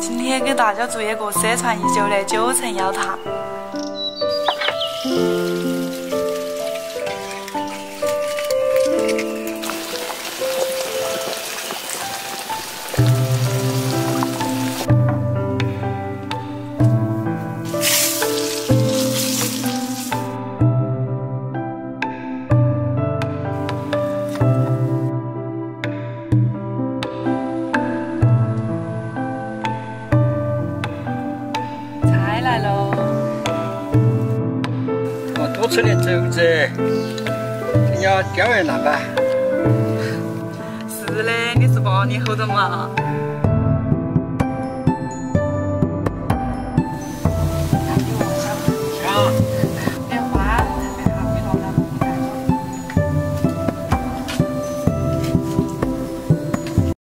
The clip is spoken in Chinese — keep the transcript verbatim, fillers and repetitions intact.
今天给大家做一个失传已久的九层妖塔。多吃点肘子，人家钓鱼难办。是嘞，你是八零后的嘛？